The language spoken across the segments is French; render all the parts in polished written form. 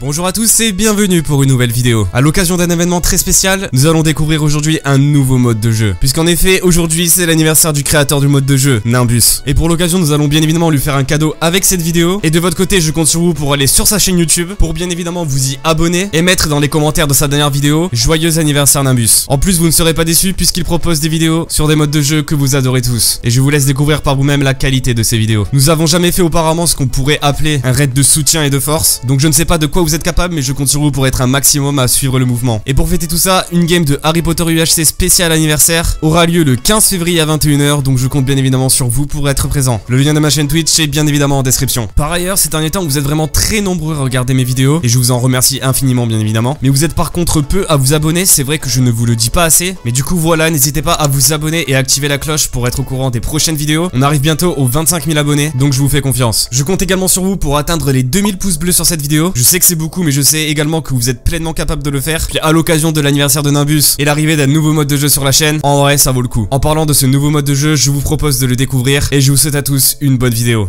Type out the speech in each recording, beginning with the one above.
Bonjour à tous et bienvenue pour une nouvelle vidéo. A l'occasion d'un événement très spécial, nous allons découvrir aujourd'hui un nouveau mode de jeu. Puisqu'en effet, aujourd'hui c'est l'anniversaire du créateur du mode de jeu, Nimbus. Et pour l'occasion, nous allons bien évidemment lui faire un cadeau avec cette vidéo. Et de votre côté, je compte sur vous pour aller sur sa chaîne YouTube, pour bien évidemment vous y abonner et mettre dans les commentaires de sa dernière vidéo, joyeux anniversaire Nimbus. En plus, vous ne serez pas déçus puisqu'il propose des vidéos sur des modes de jeu que vous adorez tous. Et je vous laisse découvrir par vous-même la qualité de ces vidéos. Nous avons jamais fait auparavant ce qu'on pourrait appeler un raid de soutien et de force. Donc je ne sais pas de quoi vous êtes capable, mais je compte sur vous pour être un maximum à suivre le mouvement. Et pour fêter tout ça, une game de Harry Potter UHC spécial anniversaire aura lieu le 15 février à 21h, donc je compte bien évidemment sur vous pour être présent. Le lien de ma chaîne Twitch est bien évidemment en description. Par ailleurs, ces derniers temps, vous êtes vraiment très nombreux à regarder mes vidéos, et je vous en remercie infiniment bien évidemment. Mais vous êtes par contre peu à vous abonner, c'est vrai que je ne vous le dis pas assez, mais du coup voilà, n'hésitez pas à vous abonner et à activer la cloche pour être au courant des prochaines vidéos. On arrive bientôt aux 25 000 abonnés, donc je vous fais confiance. Je compte également sur vous pour atteindre les 2000 pouces bleus sur cette vidéo. Je sais que c'est beaucoup, mais je sais également que vous êtes pleinement capable de le faire. Puis à l'occasion de l'anniversaire de Nimbus et l'arrivée d'un nouveau mode de jeu sur la chaîne, en vrai ça vaut le coup. En parlant de ce nouveau mode de jeu, je vous propose de le découvrir et je vous souhaite à tous une bonne vidéo.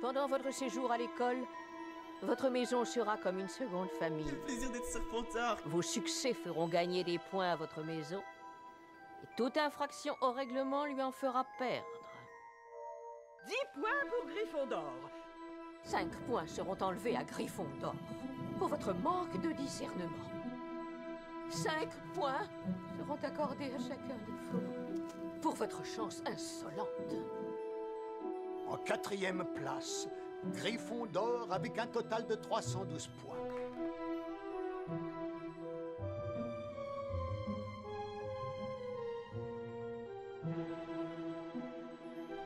Pendant votre séjour à l'école, votre maison sera comme une seconde famille. Quel plaisir d'être Serpentard! Vos succès feront gagner des points à votre maison. Et toute infraction au règlement lui en fera perdre. 10 points pour Gryffondor. 5 points seront enlevés à Gryffondor pour votre manque de discernement. 5 points seront accordés à chacun de vous pour votre chance insolente. En 4e place, Gryffondor avec un total de 312 points.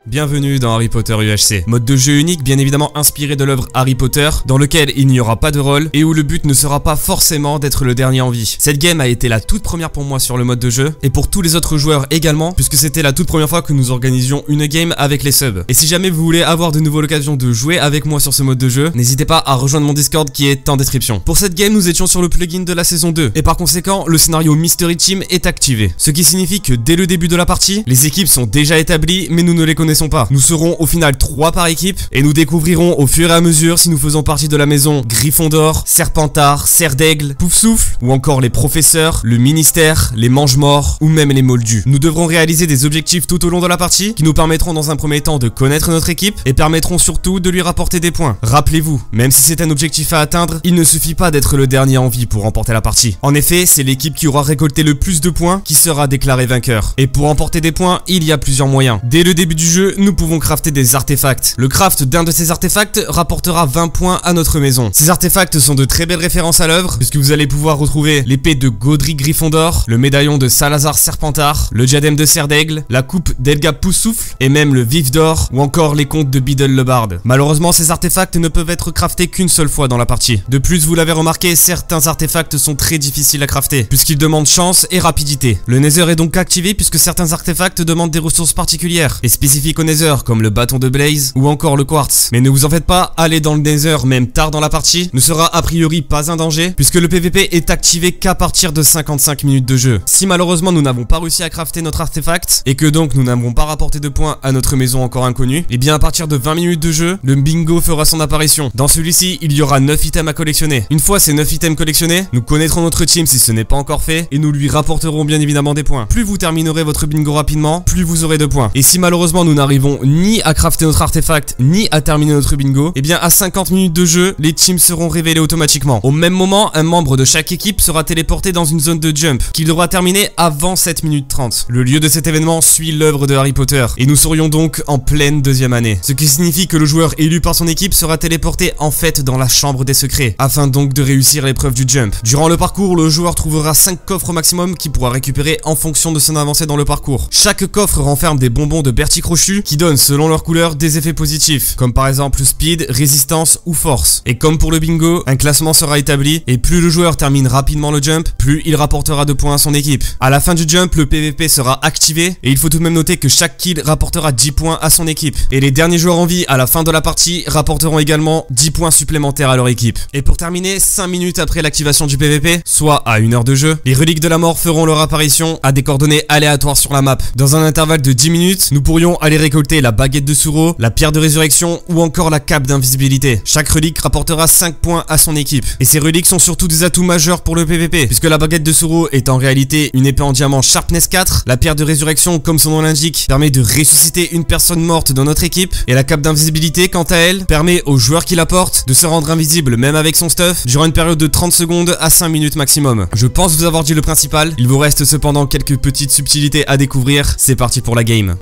Bienvenue dans Harry Potter UHC, mode de jeu unique bien évidemment inspiré de l'œuvre Harry Potter, dans lequel il n'y aura pas de rôle et où le but ne sera pas forcément d'être le dernier en vie. Cette game a été la toute première pour moi sur le mode de jeu et pour tous les autres joueurs également, puisque c'était la toute première fois que nous organisions une game avec les subs. Et si jamais vous voulez avoir de nouveau l'occasion de jouer avec moi sur ce mode de jeu, n'hésitez pas à rejoindre mon Discord qui est en description. Pour cette game, nous étions sur le plugin de la saison 2 et par conséquent, le scénario Mystery Team est activé. Ce qui signifie que dès le début de la partie, les équipes sont déjà établies mais nous ne les connaissons pas. Nous serons au final 3 par équipe et nous découvrirons au fur et à mesure si nous faisons partie de la maison Gryffondor, Serpentard, Serdaigle, Poufsouffle ou encore les professeurs, le ministère, les mange-morts ou même les moldus. Nous devrons réaliser des objectifs tout au long de la partie qui nous permettront dans un premier temps de connaître notre équipe et permettront surtout de lui rapporter des points. Rappelez-vous, même si c'est un objectif à atteindre, il ne suffit pas d'être le dernier en vie pour remporter la partie. En effet, c'est l'équipe qui aura récolté le plus de points qui sera déclarée vainqueur. Et pour remporter des points, il y a plusieurs moyens. Dès le début du jeu, nous pouvons crafter des artefacts. Le craft d'un de ces artefacts rapportera 20 points à notre maison. Ces artefacts sont de très belles références à l'œuvre, puisque vous allez pouvoir retrouver l'épée de Godric Gryffondor, le médaillon de Salazar Serpentard, le diadème de Serdaigle, la coupe d'Elga Poufsouffle, et même le vif d'or, ou encore les contes de Biddle le Barde. Malheureusement, ces artefacts ne peuvent être craftés qu'une seule fois dans la partie. De plus, vous l'avez remarqué, certains artefacts sont très difficiles à crafter, puisqu'ils demandent chance et rapidité. Le Nether est donc activé, puisque certains artefacts demandent des ressources particulières, et spécifiques au Nether, comme le bâton de Blaze ou encore le quartz. Mais ne vous en faites pas, aller dans le Nether même tard dans la partie ne sera a priori pas un danger, puisque le PVP est activé qu'à partir de 55 minutes de jeu. Si malheureusement nous n'avons pas réussi à crafter notre artefact et que donc nous n'avons pas rapporté de points à notre maison encore inconnue, et bien à partir de 20 minutes de jeu, le bingo fera son apparition. Dans celui-ci, il y aura 9 items à collectionner. Une fois ces 9 items collectionnés, nous connaîtrons notre team si ce n'est pas encore fait et nous lui rapporterons bien évidemment des points. Plus vous terminerez votre bingo rapidement, plus vous aurez de points. Et si malheureusement nous n'arrivons ni à crafter notre artefact ni à terminer notre bingo, et bien à 50 minutes de jeu, les teams seront révélés automatiquement. Au même moment, un membre de chaque équipe sera téléporté dans une zone de jump qu'il devra terminer avant 7 minutes 30. Le lieu de cet événement suit l'œuvre de Harry Potter et nous serions donc en pleine 2e année, ce qui signifie que le joueur élu par son équipe sera téléporté en fait dans la chambre des secrets afin donc de réussir l'épreuve du jump. Durant le parcours, le joueur trouvera 5 coffres au maximum qu'il pourra récupérer en fonction de son avancée dans le parcours. Chaque coffre renferme des bonbons de Bertie Crochu, Crochu qui donnent selon leur couleur des effets positifs, comme par exemple speed, résistance ou force. Et comme pour le bingo, un classement sera établi et plus le joueur termine rapidement le jump, plus il rapportera de points à son équipe. À la fin du jump, le PVP sera activé et il faut tout de même noter que chaque kill rapportera 10 points à son équipe. Et les derniers joueurs en vie à la fin de la partie rapporteront également 10 points supplémentaires à leur équipe. Et pour terminer, 5 minutes après l'activation du PVP, soit à 1 heure de jeu, les reliques de la mort feront leur apparition à des coordonnées aléatoires sur la map. Dans un intervalle de 10 minutes, nous pourrions aller récolter la baguette de Suro, la pierre de résurrection ou encore la cape d'invisibilité. Chaque relique rapportera 5 points à son équipe. Et ces reliques sont surtout des atouts majeurs pour le PVP, puisque la baguette de Suro est en réalité une épée en diamant Sharpness 4, la pierre de résurrection, comme son nom l'indique, permet de ressusciter une personne morte dans notre équipe, et la cape d'invisibilité, quant à elle, permet au joueur qui la porte de se rendre invisible même avec son stuff, durant une période de 30 secondes à 5 minutes maximum. Je pense vous avoir dit le principal, il vous reste cependant quelques petites subtilités à découvrir, c'est parti pour la game.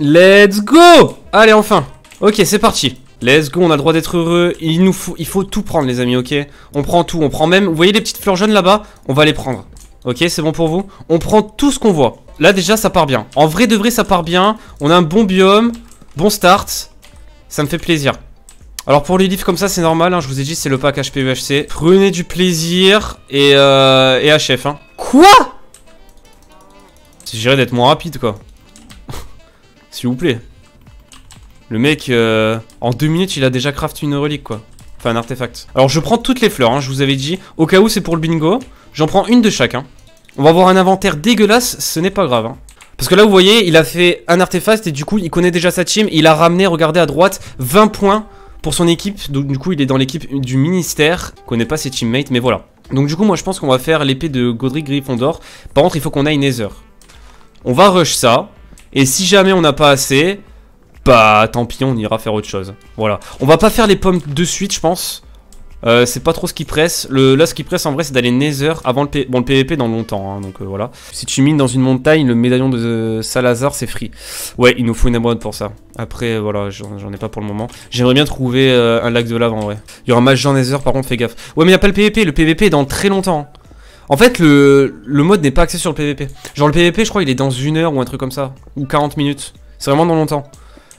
Let's go! Allez, enfin! Ok, c'est parti. Let's go, on a le droit d'être heureux. Il faut tout prendre, les amis, ok? On prend tout, on prend même... Vous voyez les petites fleurs jaunes là-bas? On va les prendre. Ok, c'est bon pour vous? On prend tout ce qu'on voit. Là, déjà, ça part bien. En vrai de vrai, ça part bien. On a un bon biome, bon start. Ça me fait plaisir. Alors, pour les livres comme ça, c'est normal, hein, je vous ai dit, c'est le pack HP UHC. Prenez du plaisir et HF, hein. Quoi? C'est géré d'être moins rapide, quoi. S'il vous plaît. Le mec, en 2 minutes, il a déjà craft une relique, quoi. Enfin, un artefact. Alors, je prends toutes les fleurs, hein, je vous avais dit. Au cas où, c'est pour le bingo. J'en prends une de chaque, hein. On va avoir un inventaire dégueulasse, ce n'est pas grave, hein. Parce que là, vous voyez, il a fait un artefact et du coup, il connaît déjà sa team. Il a ramené, regardez à droite, 20 points pour son équipe. Donc, du coup, il est dans l'équipe du ministère. Il connaît pas ses teammates, mais voilà. Donc, du coup, moi, je pense qu'on va faire l'épée de Godric Gryffondor. Par contre, il faut qu'on aille Nether. On va rush ça. Et si jamais on n'a pas assez, bah tant pis, on ira faire autre chose. Voilà. On va pas faire les pommes de suite, je pense. C'est pas trop ce qui presse. Là, ce qui presse en vrai, c'est d'aller Nether avant le PVP. Bon, le PVP dans longtemps, hein, donc voilà. Si tu mines dans une montagne, le médaillon de Salazar, c'est free. Ouais, il nous faut une abonne pour ça. Après, voilà, j'en ai pas pour le moment. J'aimerais bien trouver un lac de lave en vrai. Il y aura un match dans Nether, par contre, fais gaffe. Ouais, mais il n'y a pas le PVP. Le PVP est dans très longtemps. En fait, le mode n'est pas axé sur le PVP. Genre, le PVP, je crois, il est dans 1 heure ou un truc comme ça. Ou 40 minutes. C'est vraiment dans longtemps.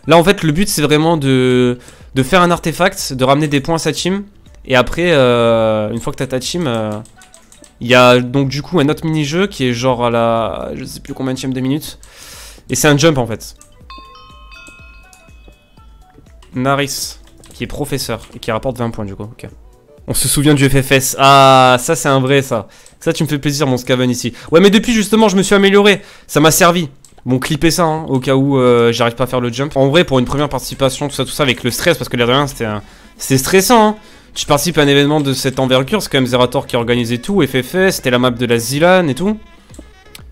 Là, en fait, le but, c'est vraiment de faire un artefact, de ramener des points à sa team. Et après, une fois que t'as ta team, il y a donc du coup un autre mini-jeu qui est genre à la... Je sais plus combien de minutes. Et c'est un jump, en fait. Naris, qui est professeur et qui rapporte 20 points, du coup. Ok. On se souvient du FFS. Ah, ça, c'est un vrai, ça. Ça, tu me fais plaisir, mon Scaven, ici. Ouais, mais depuis, justement, je me suis amélioré. Ça m'a servi. Bon, clipper ça, hein, au cas où j'arrive pas à faire le jump. En vrai, pour une première participation, tout ça, avec le stress, parce que l'air de rien, c'était stressant, hein. Tu participes à un événement de cette envergure, c'est quand même Zerator qui organisait tout, FFS, c'était la map de la Zylan et tout.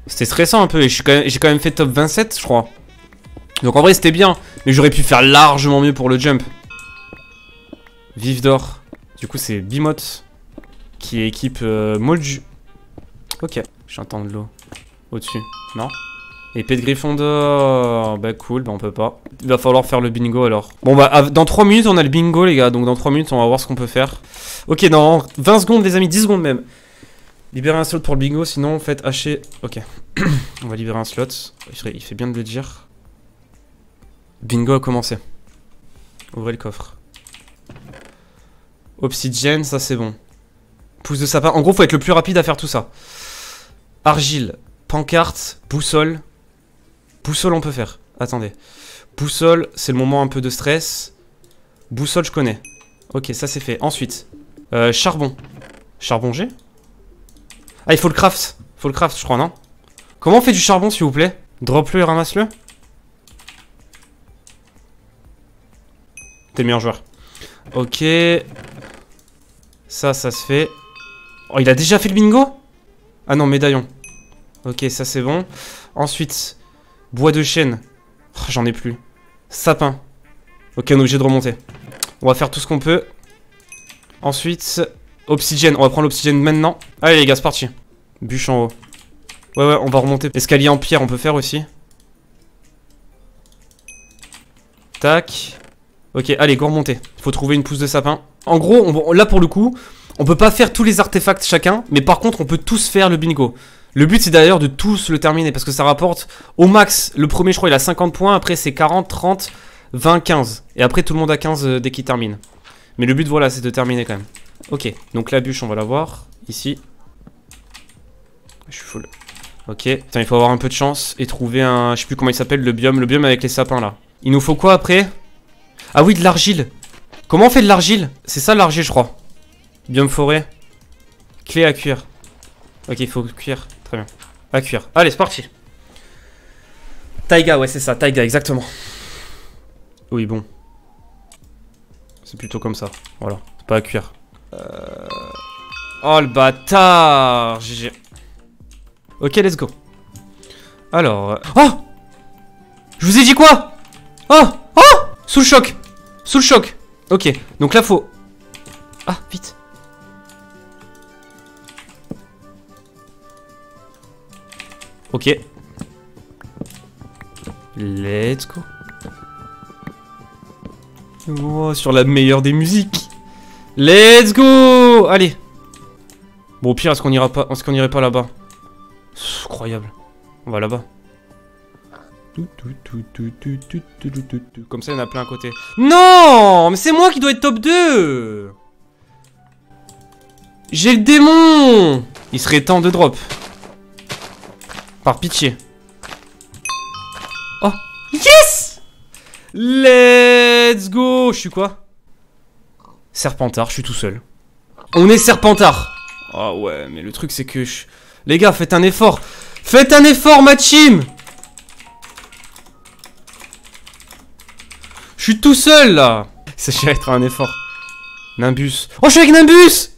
C'était stressant un peu, et j'ai quand même fait top 27, je crois. Donc en vrai, c'était bien, mais j'aurais pu faire largement mieux pour le jump. Vive d'or. Du coup, c'est Bimote qui équipe Moldu. Ok, j'entends de l'eau au-dessus, non? Épée de Gryffondor, bah cool, bah on peut pas. Il va falloir faire le bingo alors. Bon bah, dans 3 minutes, on a le bingo, les gars, donc dans 3 minutes, on va voir ce qu'on peut faire. Ok, dans 20 secondes, les amis, 10 secondes même. Libérez un slot pour le bingo, sinon faites hacher. Ok, on va libérer un slot, il fait bien de le dire. Bingo a commencé. Ouvrez le coffre. Obsidienne, ça c'est bon. Pouce de sapin. En gros, faut être le plus rapide à faire tout ça. Argile, pancarte, boussole. Boussole, on peut faire. Attendez. Boussole, c'est le moment un peu de stress. Boussole, je connais. Ok, ça c'est fait. Ensuite, charbon. Charbon G? Ah, il faut le craft. Faut le craft, je crois, non? Comment on fait du charbon, s'il vous plaît? Drop-le et ramasse-le. T'es le meilleur joueur. Ok. Ça se fait. Oh, il a déjà fait le bingo? Ah non, médaillon. Ok, ça c'est bon. Ensuite, bois de chêne. Oh, j'en ai plus. Sapin. Ok, on est obligé de remonter. On va faire tout ce qu'on peut. Ensuite, obsidienne. On va prendre l'obsidienne maintenant. Allez les gars, c'est parti. Bûche en haut. Ouais, on va remonter. Escalier en pierre, on peut faire aussi. Tac. Ok, allez, go remonter. Faut trouver une pousse de sapin. En gros, là pour le coup, on peut pas faire tous les artefacts chacun, mais par contre, on peut tous faire le bingo. Le but c'est d'ailleurs de tous le terminer parce que ça rapporte au max. Le premier je crois il a 50 points, après c'est 40, 30, 20, 15. Et après tout le monde a 15 dès qu'il termine. Mais le but voilà c'est de terminer quand même. Ok, donc la bûche on va la voir ici. Je suis full. Ok, putain il faut avoir un peu de chance et trouver un... Je sais plus comment il s'appelle, le biome avec les sapins là. Il nous faut quoi après? Ah oui, de l'argile. Comment on fait de l'argile? C'est ça l'argile je crois. Biome forêt. Clé à cuire. Ok, il faut cuire, très bien. À cuire, allez c'est parti. Taiga, ouais c'est ça, Taiga exactement. Oui bon. C'est plutôt comme ça, voilà, c'est pas à cuire. Oh le bâtard, GG. Ok, let's go. Alors... Oh, je vous ai dit quoi? Oh, oh, sous le choc. Sous le choc. Ok, donc là faut... Ah, vite. Ok. Let's go. Oh, sur la meilleure des musiques. Let's go. Allez. Bon, au pire, est-ce qu'on ira pas... Est-ce qu'on irait pas là-bas? C'est incroyable. On va là-bas. Comme ça, il y en a plein à côté. Non, mais c'est moi qui dois être top 2. J'ai le démon. Il serait temps de drop. Par pitié. Oh. Yes. Let's go. Je suis quoi? Serpentard, je suis tout seul. On est Serpentard. Ah ouais, mais le truc, c'est que je... Les gars, faites un effort. Faites un effort, ma team. Je suis tout seul, là. Ça va être un effort. Nimbus. Oh, je suis avec Nimbus.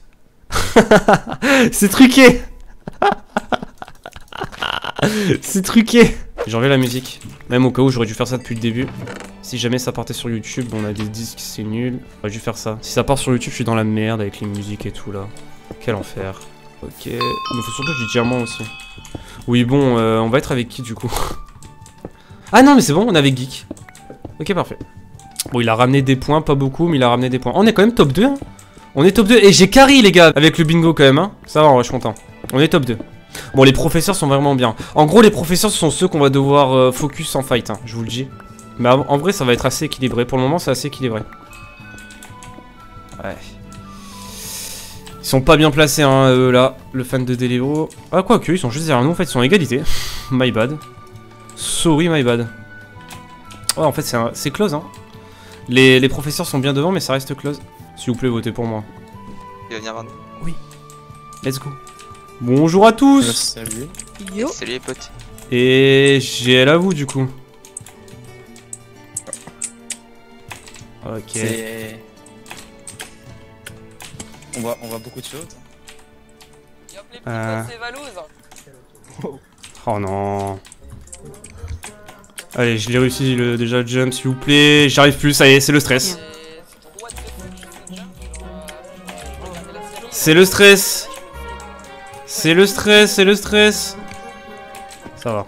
C'est truqué. C'est truqué. J'enlève la musique. Même au cas où, j'aurais dû faire ça depuis le début. Si jamais ça partait sur YouTube, on a des disques, c'est nul. J'aurais dû faire ça. Si ça part sur YouTube, je suis dans la merde avec les musiques et tout, là. Quel enfer. Ok, il me faut surtout du diamant aussi. Oui bon, on va être avec qui du coup? Ah non mais c'est bon, on est avec Geek. Ok parfait. Bon il a ramené des points, pas beaucoup mais il a ramené des points. On est quand même top 2 hein. On est top 2 et j'ai carry les gars avec le bingo quand même hein. Ça va en vrai je suis content. On est top 2. Bon les professeurs sont vraiment bien. En gros les professeurs ce sont ceux qu'on va devoir focus en fight hein, je vous le dis. Mais en vrai ça va être assez équilibré. Pour le moment c'est assez équilibré. Ouais. Ils sont pas bien placés, hein, eux, là, le fan de Delivo. Ah, quoique, ils sont juste derrière nous, en fait, ils sont à égalité. My bad. Sorry, my bad. Ouais, en fait, c'est close, hein. Les professeurs sont bien devant, mais ça reste close. S'il vous plaît, votez pour moi. Il va venir vers nous. Oui. Let's go. Bonjour à tous. Salut. Yo. Salut, les potes. Et GL à vous, du coup. Ok. On voit beaucoup de choses. Oh non. Allez, je l'ai réussi déjà le jump, s'il vous plaît. J'arrive plus, ça y est, c'est le stress. C'est le stress. C'est le stress, c'est le stress. Ça va.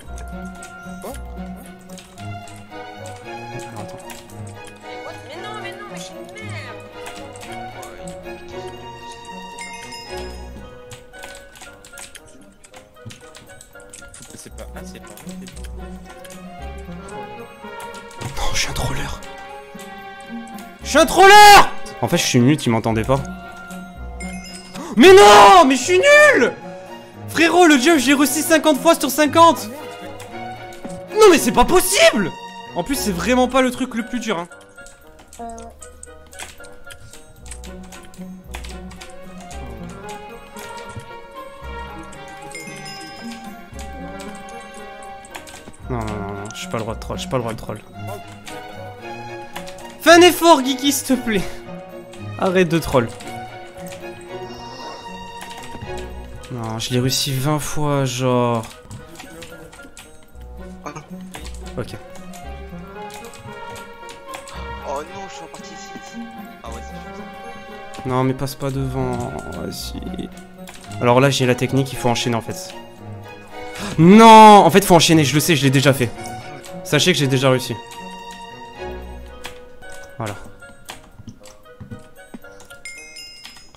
Un troller. En fait, je suis nul, tu m'entendais pas. Mais non, mais je suis nul. Frérot, le jump, j'ai réussi 50 fois sur 50. Non, mais c'est pas possible. En plus, c'est vraiment pas le truc le plus dur. Hein. Non, non, non, non, j'ai pas le droit de troll, j'ai pas le droit de troll. Fais un effort, Geeky, s'il te plaît. Arrête de troll. Non, je l'ai réussi 20 fois, genre. Ok. Oh non, je suis reparti ici. Ah ouais, c'est chaud. Non, mais passe pas devant. Oh, si. Alors là, j'ai la technique, il faut enchaîner en fait. Non, en fait, faut enchaîner, je le sais, je l'ai déjà fait. Sachez que j'ai déjà réussi. Voilà.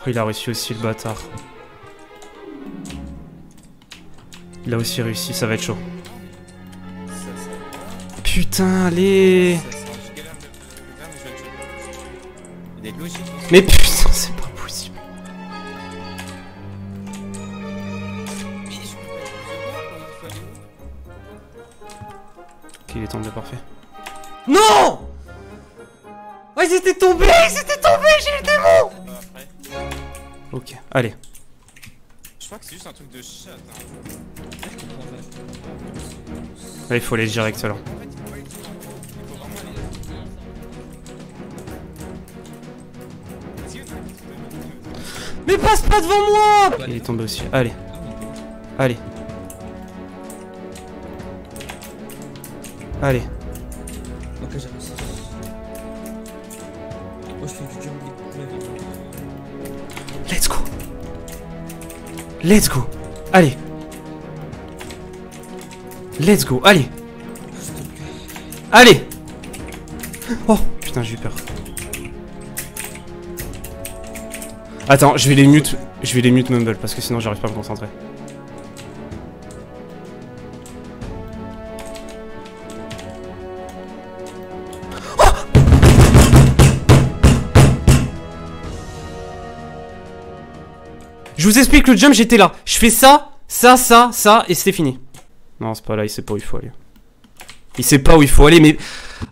Oh, il a réussi aussi le bâtard. Il a aussi réussi, ça va être chaud. Putain, allez! Mais putain, c'est pas possible! Ok, il est tombé, parfait. Non! Oh, ils étaient tombés! Ils étaient tombés! J'ai eu le démon! Ok, allez. Je crois que c'est juste un truc de chat. Là, il faut aller direct alors. Mais passe pas devant moi! Il est tombé aussi. Allez. Allez. Allez. Ok, j'ai réussi. Oh, je fais du jumping. Let's go! Let's go! Allez! Let's go! Allez! Allez! Oh! Putain, j'ai eu peur. Attends, je vais les mute. Je vais les mute Mumble parce que sinon j'arrive pas à me concentrer. Oh, je vous explique le jump, j'étais là. Je fais ça, ça, ça, ça et c'était fini. Non, c'est pas là, il sait pas où il faut aller. Il sait pas où il faut aller, mais...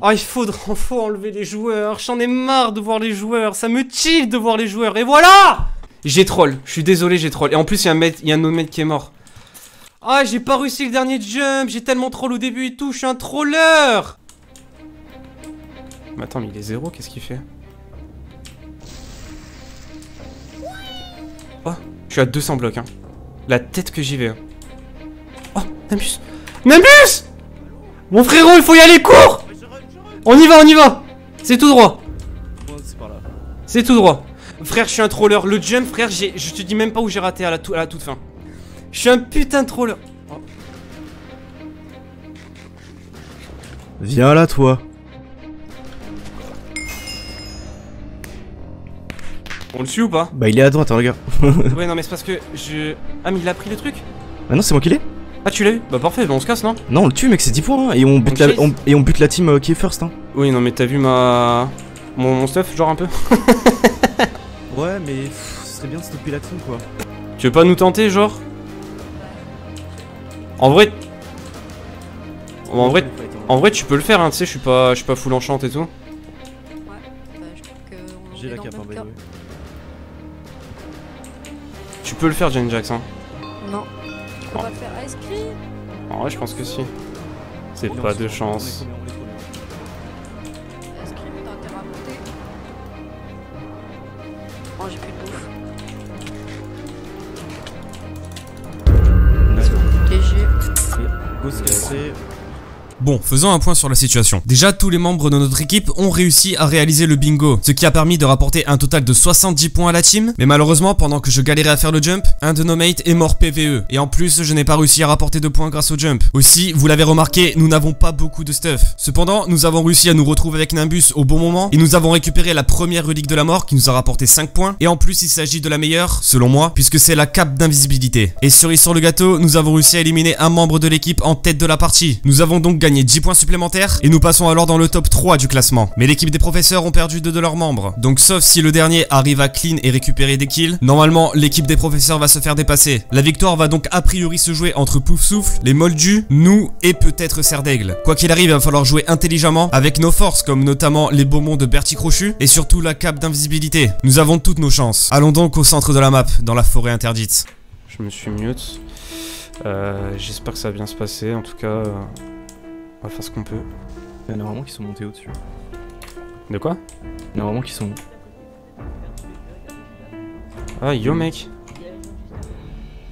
Oh, il faut enlever les joueurs. J'en ai marre de voir les joueurs. Ça me chill de voir les joueurs. Et voilà! J'ai troll. Je suis désolé, j'ai troll. Et en plus, il y a un autre mec qui est mort. Ah, j'ai pas réussi le dernier jump. J'ai tellement troll au début et tout. Je suis un troller! Mais attends, mais il est zéro. Qu'est-ce qu'il fait? Oh, je suis à 200 blocs. Hein. La tête que j'y vais. Hein. Oh, Nimbus! Nimbus! Mon frérot, il faut y aller, cours! On y va, on y va! C'est tout droit! C'est tout droit! Frère, je suis un troller. Le jump, frère, je te dis même pas où j'ai raté à la toute fin. Je suis un putain de troller. Oh. Viens là, toi! On le suit ou pas? Bah, il est à droite, hein, regarde. Ouais, non, mais c'est parce que je. Ah, mais il a pris le truc? Ah non, c'est moi qui l'ai? Ah, tu l'as eu? Bah parfait, bah on se casse, non? Non, on le tue, mec, c'est 10 points, hein, et on bute la team qui est first, hein. Oui, non, mais t'as vu mon stuff, genre un peu. Ouais, mais pff, ce serait bien de stopper la team, quoi. Tu veux pas nous tenter, genre? En vrai... Bon, en vrai, tu peux le faire, hein, tu sais, je suis pas full enchant et tout. Ouais, bah je crois que... J'ai la cape, hein, bah oui. Tu peux le faire, Jane Jax, hein. Non. On va faire ice cream. En vrai, je pense que si. C'est pas de chance. Ice cream, t'as intérêt à monter. Oh, j'ai plus de bouffe. Léger. Bon, faisons un point sur la situation. Déjà, tous les membres de notre équipe ont réussi à réaliser le bingo, ce qui a permis de rapporter un total de 70 points à la team. Mais malheureusement, pendant que je galérais à faire le jump, un de nos mates est mort PVE. Et en plus, je n'ai pas réussi à rapporter de points grâce au jump. Aussi, vous l'avez remarqué, nous n'avons pas beaucoup de stuff. Cependant, nous avons réussi à nous retrouver avec Nimbus au bon moment. Et nous avons récupéré la première relique de la mort qui nous a rapporté 5 points. Et en plus, il s'agit de la meilleure, selon moi, puisque c'est la cape d'invisibilité. Et cerise sur le gâteau, nous avons réussi à éliminer un membre de l'équipe en tête de la partie. Nous avons donc gagné 10 points supplémentaires et nous passons alors dans le top 3 du classement. Mais l'équipe des professeurs ont perdu 2 de leurs membres. Donc sauf si le dernier arrive à clean et récupérer des kills, normalement l'équipe des professeurs va se faire dépasser. La victoire va donc a priori se jouer entre Poufsouffle, les Moldus, nous et peut-être Serdaigle. Quoi qu'il arrive, il va falloir jouer intelligemment avec nos forces comme notamment les bonbons de Bertie Crochu et surtout la cape d'invisibilité. Nous avons toutes nos chances. Allons donc au centre de la map, dans la forêt interdite. Je me suis mute. J'espère que ça va bien se passer. En tout cas... On va faire ce qu'on peut. Il y en a vraiment qui sont montés au-dessus. De quoi? Il y en a vraiment qui sont... Ah, yo mec.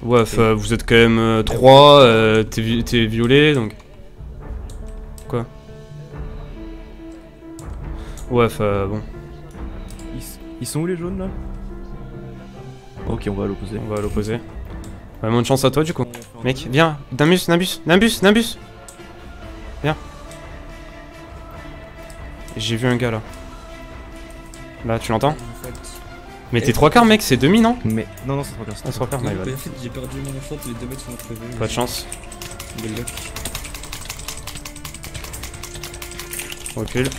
Ouais, vous êtes quand même 3, t'es violet, donc... Quoi? Ouais, bon. Ils sont où les jaunes, là? Ok, on va à l'opposé. On va à l'opposé. Ouais, bonne chance à toi, du coup. Mec, viens, Nimbus, Nimbus, Nimbus, Nimbus. Viens. J'ai vu un gars là. Là, tu l'entends? Mais t'es 3 quarts, mec, c'est demi, non? Mais non, non, c'est 3 quarts. C'est 3 quarts, j'ai perdu mon enfant, les 2 mecs sont entrevus. Pas de chance. Recule.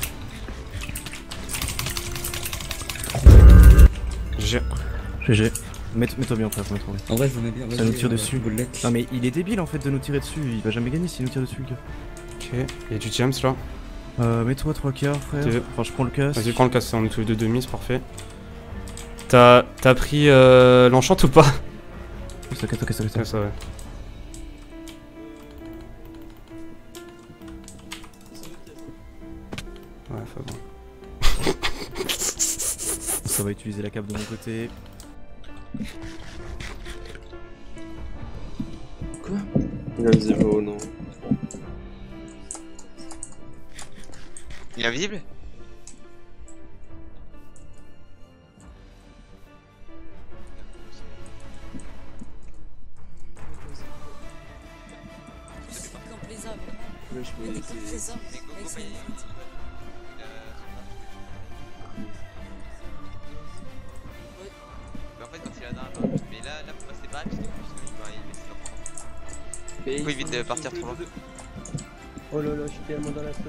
GG. GG. Mets-toi bien en face, mets-toi bien. En vrai, je me mets bien. Ça nous tire dessus. Non, mais il est débile en fait de nous tirer dessus. Il va jamais gagner s'il nous tire dessus, le gars. Ok, y'a du James là. Mets-toi 3 quarts, frère. Enfin, je prends le casse. Vas-y, prends le casse, on est tous les deux demi, c'est parfait. T'as pris l'enchante ou pas? Ça casse, ça casse, ça casse. Ouais, enfin bon. Ça va utiliser la cape de mon côté. Quoi? Il est invisible, non? Il est invisible? Il évite de partir trop loin. Oh là là, je suis tellement dans la sauce.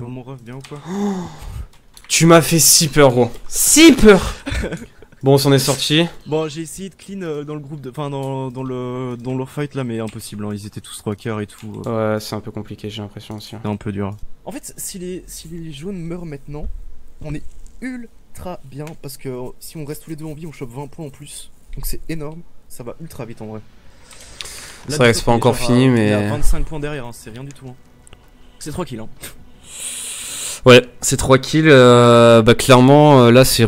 Bon, mon ref, bien ou quoi? Tu m'as fait si peur, gros. Si peur. Bon, on s'en est sorti. Bon, j'ai essayé de clean dans le groupe de. Enfin, dans leur fight là, mais impossible, hein. Ils étaient tous 3 quarts et tout. Ouais, c'est un peu compliqué, j'ai l'impression aussi. C'est un peu dur. En fait, si les jaunes meurent maintenant, on est ultra bien parce que si on reste tous les deux en vie, on chope 20 points en plus. Donc c'est énorme, ça va ultra vite en vrai. C'est vrai que c'est pas encore fini, mais. Il y a 25 points derrière, hein, c'est rien du tout. Hein. C'est 3 kills, hein. Ouais, c'est 3 kills, bah clairement là c'est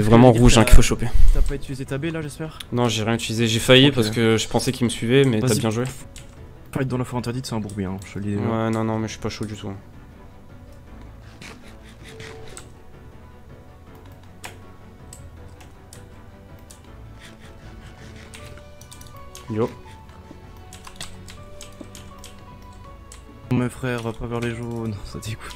vraiment rouge hein, qu'il faut choper. T'as pas utilisé ta B là, j'espère? Non, j'ai rien utilisé, j'ai failli okay. Parce que je pensais qu'il me suivait, mais t'as bien joué. Faut être dans la forêt interdite, c'est un bourbier, hein. Je l'ai. Ouais, non, non, mais je suis pas chaud du tout. Hein. Yo. Mes frères, va pas vers les jaunes, ça t'écoute.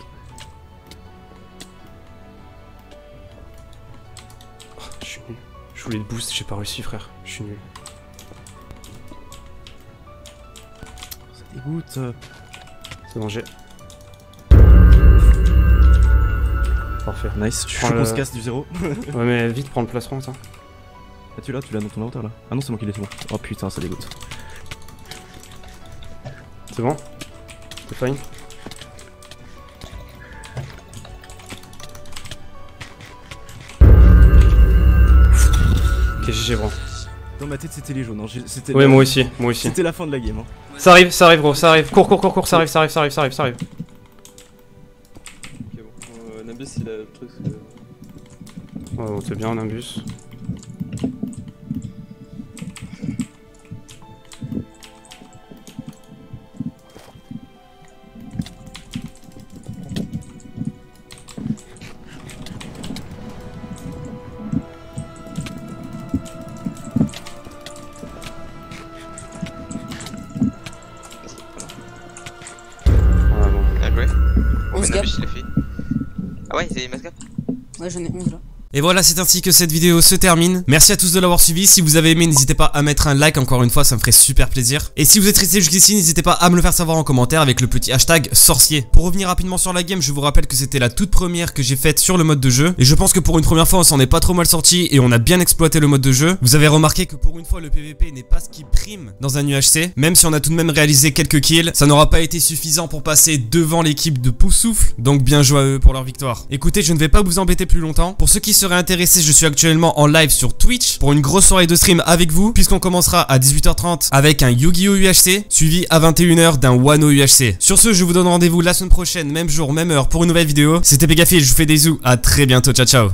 Oh, je suis nul. Je voulais le boost, j'ai pas réussi, frère. Je suis nul. Ça dégoûte. C'est danger. Parfait. Nice. Je suis qu'on se casse du 0. Ouais, mais vite, prends le placement, ça. Ah, tu l'as dans ton inventaire là. Ah non, c'est moi qui l'ai, c'est moi. Oh putain, ça dégoûte. C'est bon? C'est fine. Ok, GG, bro. Dans ma tête, c'était les jaunes. Hein. Ouais, moi aussi, moi aussi. C'était la fin de la game. Hein. Ça arrive, gros, ça arrive. Cours, ça arrive. Ok, bon. Nimbus, il a le truc. Oh, t'es bien, Nimbus. Ouais, j'en ai 11 là. Et voilà, c'est ainsi que cette vidéo se termine. Merci à tous de l'avoir suivi. Si vous avez aimé, n'hésitez pas à mettre un like, encore une fois, ça me ferait super plaisir. Et si vous êtes resté jusqu'ici, n'hésitez pas à me le faire savoir en commentaire avec le petit hashtag sorcier. Pour revenir rapidement sur la game, je vous rappelle que c'était la toute première que j'ai faite sur le mode de jeu. Et je pense que pour une première fois, on s'en est pas trop mal sorti et on a bien exploité le mode de jeu. Vous avez remarqué que pour une fois, le PVP n'est pas ce qui prime dans un UHC. Même si on a tout de même réalisé quelques kills, ça n'aura pas été suffisant pour passer devant l'équipe de Poufsouffle. Donc bien joué à eux pour leur victoire. Écoutez, je ne vais pas vous embêter plus longtemps. Pour ceux qui seraient intéressés, je suis actuellement en live sur Twitch pour une grosse soirée de stream avec vous, puisqu'on commencera à 18h30 avec un Yu-Gi-Oh UHC, suivi à 21h d'un Wano UHC. Sur ce, je vous donne rendez-vous la semaine prochaine, même jour, même heure, pour une nouvelle vidéo. C'était Pegafil, je vous fais des zoos, à très bientôt, ciao ciao.